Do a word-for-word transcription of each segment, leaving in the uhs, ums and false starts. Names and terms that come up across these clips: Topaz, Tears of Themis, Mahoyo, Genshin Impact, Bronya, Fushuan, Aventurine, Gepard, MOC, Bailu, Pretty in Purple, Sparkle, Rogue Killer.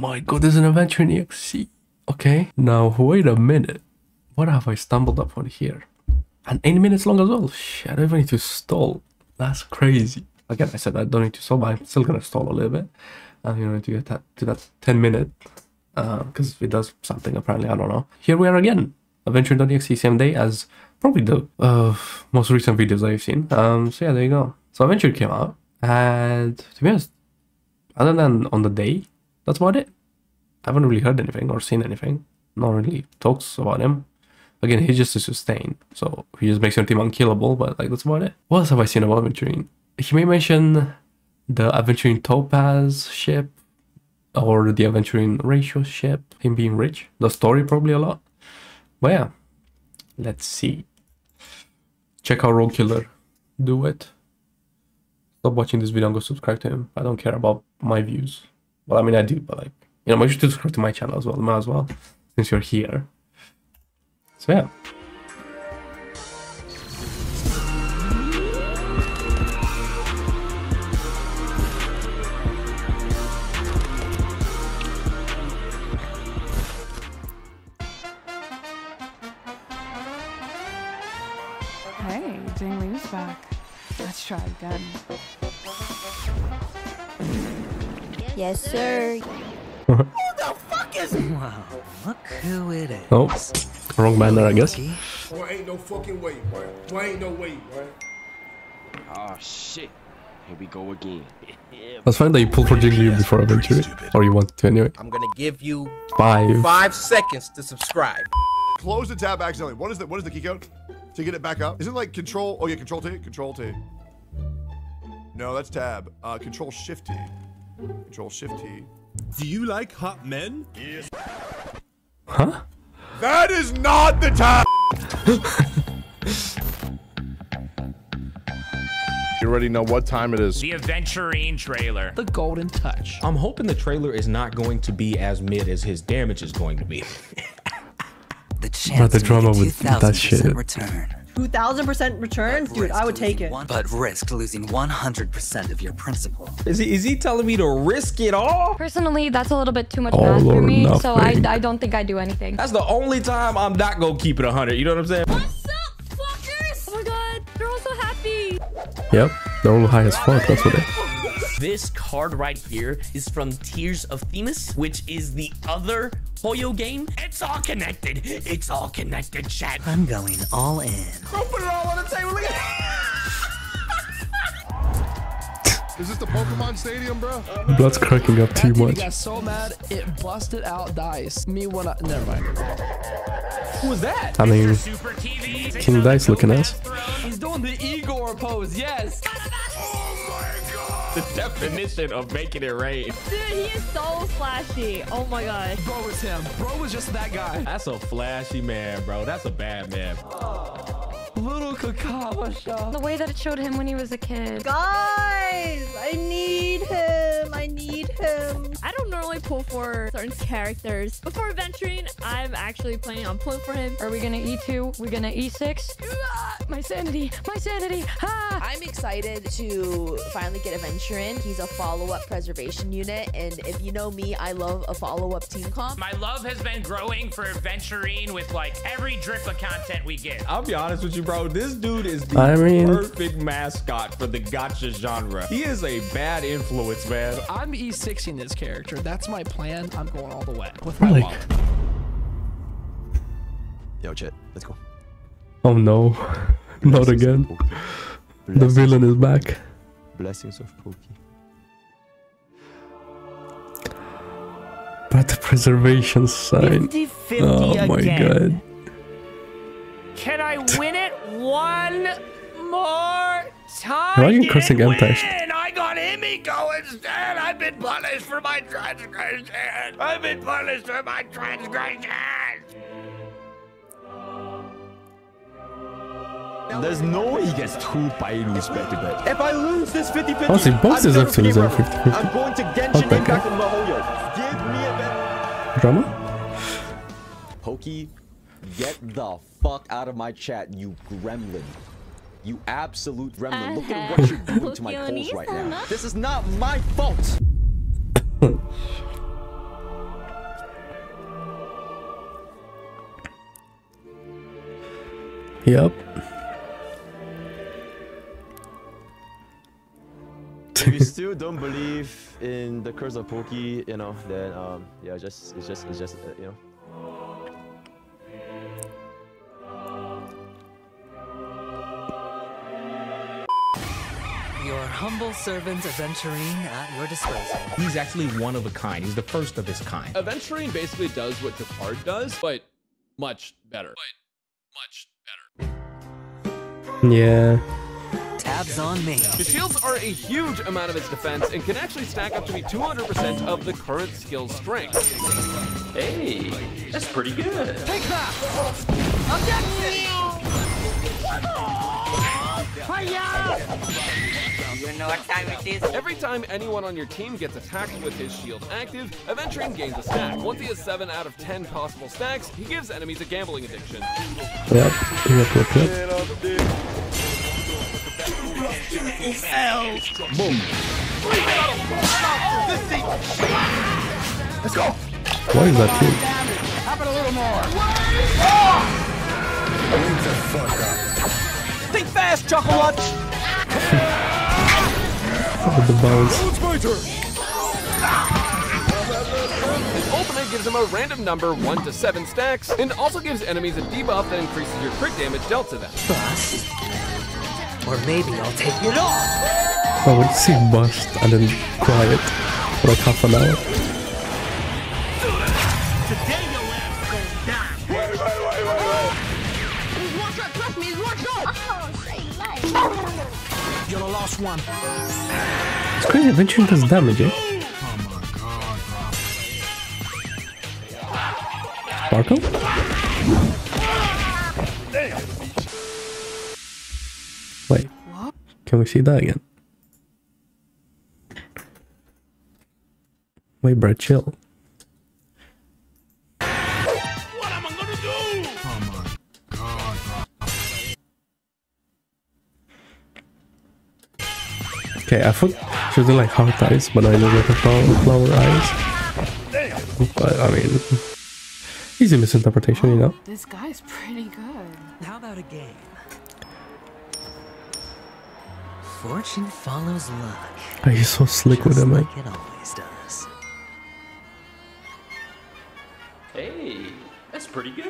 my god, there's an Aventurine E X C. Okay, now wait a minute. What have I stumbled upon here? And eight minutes long as well. Shit, I don't even need to stall. That's crazy. Again, I said I don't need to stall, but I'm still gonna stall a little bit. And you know, to get that to that ten minute, because uh, it does something apparently. I don't know. Here we are again. Aventurine dot E X E, same day as probably the uh, most recent videos I've seen. Um, so yeah, there you go. So Aventurine came out, and to be honest, other than on the day, that's about it. I haven't really heard anything or seen anything. No one really talks about him. Again, he's just a sustain, so he just makes your team unkillable. But like, that's about it. What else have I seen about Aventurine? He may mention the Aventurine Topaz ship or the Aventurine Ratio ship. Him being rich, the story probably a lot. But yeah, let's see. Check out Rogue Killer. Do it. Stop watching this video and go subscribe to him. I don't care about my views. Well, I mean, I do, but like, you know, make sure to subscribe to my channel as well. Might as well, since you're here. So yeah. Hey, Dingley's back. Let's try again. Yes, sir. Who the fuck is it? Wow, look who it is. Oh. Wrong man there, I guess. Boy, ain't no fucking way, boy. Boy, ain't no way, boy. Oh shit. Here we go again. Let's find that you pulled for Jiggly before Aventurine. Or you want to anyway. I'm gonna give you five five seconds to subscribe. Close the tab accidentally. What is the what is the key code? To get it back up? Is it like control? Oh yeah, control T, control T. No, that's tab. Uh control shift T. Control shift T. Do you like hot men? Yes. Huh? That is not the time. You already know what time it is. The Aventurine trailer. The golden touch. I'm hoping the trailer is not going to be as mid as his damage is going to be. The chance of two thousand percent return. two thousand percent return? Dude, I would take it. One, but risk losing one hundred percent of your principal. Is he, is he telling me to risk it all? Personally, that's a little bit too much math for me. Nothing. So I, I don't think I do anything. That's the only time I'm not going to keep it one hundred. You know what I'm saying? What's up, fuckers? Oh my god, they're all so happy. Yep, they're all high as fuck. That's what it is. This card right here is from Tears of Themis, which is the other Mahoyo game. It's all connected. It's all connected, chat. I'm going all in. Go put it all on the table. Is this the Pokemon Stadium, bro? Blood's cracking up too much. I got so mad, it busted out dice. Me when I... Never mind. Who was that? I mean, King Dice looking at us. He's doing the Igor pose, yes. The definition of making it rain. Dude, he is so flashy. Oh my god. Bro was him. Bro was just that guy. That's a flashy man, bro. That's a bad man. Oh, little Kakawa shot. The way that it showed him when he was a kid. Guys, I need him. I need him. I don't normally pull for certain characters. But for Aventurine, I'm actually planning on pulling for him. Are we gonna E two? We're gonna E six? My sanity, my sanity. Ah. I'm excited to finally get Aventurine. He's a follow-up preservation unit, and if you know me, I love a follow-up team comp. My love has been growing for Aventurine with like every drip of content we get. I'll be honest with you, bro. This dude is the I mean... perfect mascot for the gacha genre. He is a bad influence, man. I'm E sixing this character. That's my plan. I'm going all the way with my wallet. Yo, Chet, let's go. Oh no, not again. The villain is back. Blessings of Pokey. But the preservation sign. fifty fifty oh my again. God. Can I win it one more time? Why are you cursing M-Tash? I got Emiko instead. I've been punished for my transgression. I've been punished for my transgression. There's no way he gets two Pyrus back to back. If I lose this fifty fifty, oh, so both I'm, going to fifty, fifty. I'm going to Genshin Impact on Mahoyo. Give me a bet. Drama? Pokey, get the fuck out of my chat, you gremlin. You absolute gremlin. Look at what you're doing to my calls right now. This is not my fault. Yep. If you still don't believe in the curse of Poki, you know, then um, yeah, just it's just it's just uh, you know. Your humble servant, Aventurine, at your disposal. He's actually one of a kind. He's the first of his kind. Aventurine basically does what Gepard does, but much better. But much better. Yeah. Tabs on me. The shields are a huge amount of its defense and can actually stack up to be two hundred percent of the current skill strength. Hey, that's pretty good. Take that! Objection! Fire! You know what time it is. Every time anyone on your team gets attacked with his shield active, Aventurine gains a stack. Once he has seven out of ten possible stacks, he gives enemies a gambling addiction. Yep, yep, yep, yep. Boom. Let's go. Why is that too? Have it a little more. Think fast, Chocolate! Oh, the bounce. His ultimate gives him a random number one to seven stacks, and also gives enemies a debuff that increases your crit damage dealt to them. Bust. Or maybe I'll take it off! I would see bust and then quiet for like half an hour. Today your ass goes down! Wait, wait, wait, wait, wait! He's one shot, trust me, he's one shot! Oh, say life! You're the last one. It's crazy, Aventurine does damage, eh? Sparkle? Wait, can we see that again? Wait, bro, chill. Okay, I thought she was doing like heart eyes, but I just like a flower, flower eyes. But I mean, easy misinterpretation, you know. This guy's pretty good. How about a game? Fortune follows luck. Oh, he's so slick with him, man. Like it always does. Hey, that's pretty good.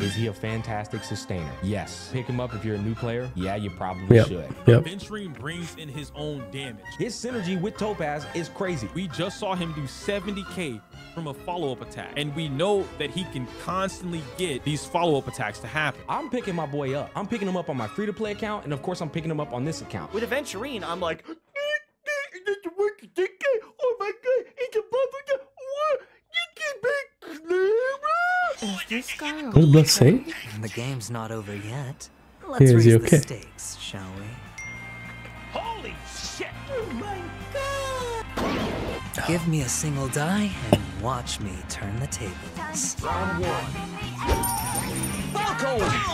Is he a fantastic sustainer? Yes. Pick him up if you're a new player? Yeah, you probably yep. should. Yep. Aventurine brings in his own damage. His synergy with Topaz is crazy. We just saw him do seventy K from a follow-up attack, and we know that he can constantly get these follow-up attacks to happen. I'm picking my boy up. I'm picking him up on my free-to-play account, and of course, I'm picking him up on this account. With Aventurine, I'm like, oh my God, it's a bubble. What? You can be Is this guy okay? Let's see. The game's not over yet. Let's Is raise he okay? the stakes, shall we? Holy shit! Oh my God! Give me a single die and watch me turn the tables. Round one. Falco! That's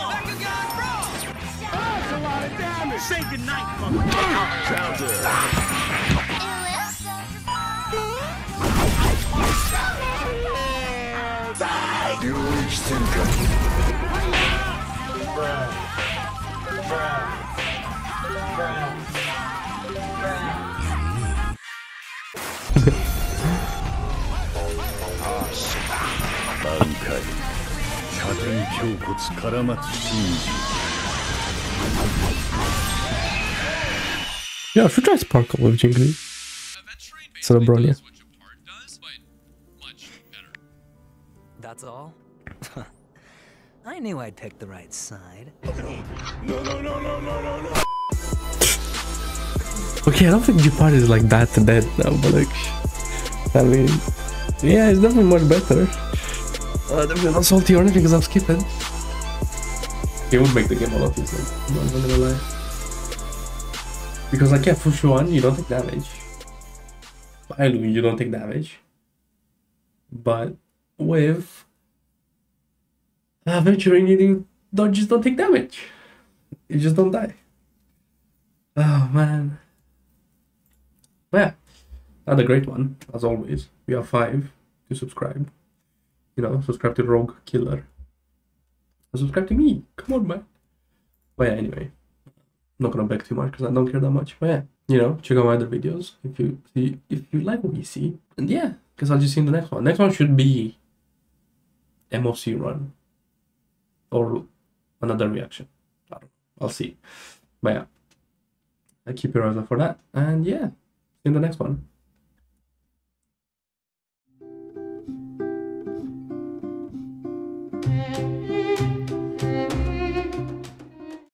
a lot of damage. Say goodnight, motherfucker. You reach Tinker. Brown. Brown. Brown. Brown. Yeah, I should try Sparkle with Jingle. Instead of Bronya. That's all? I knew I'd pick the right side. No, no, no, no, no, no, no. Okay, I don't think Gepard is like that to dead now, but like, I mean, yeah, it's definitely much better. Uh, definitely not salty or anything because I'm skipping. It would make the game a lot easier, I'm not gonna lie. Because like, yeah, Fushuan, you don't take damage. Bailu, you don't take damage. But with Aventurine, you don't just don't take damage. You just don't die. Oh man. But yeah, another great one as always. We are five to subscribe. You know, subscribe to Rogue Killer. And subscribe to me. Come on, man. But yeah, anyway, I'm not gonna beg too much because I don't care that much. But yeah, you know, check out my other videos if you see, if you like what you see. And yeah, because I'll just see in the next one. Next one should be M O C run or another reaction. I don't know. I'll see. But yeah, I keep your eyes out for that. And yeah, see you in the next one.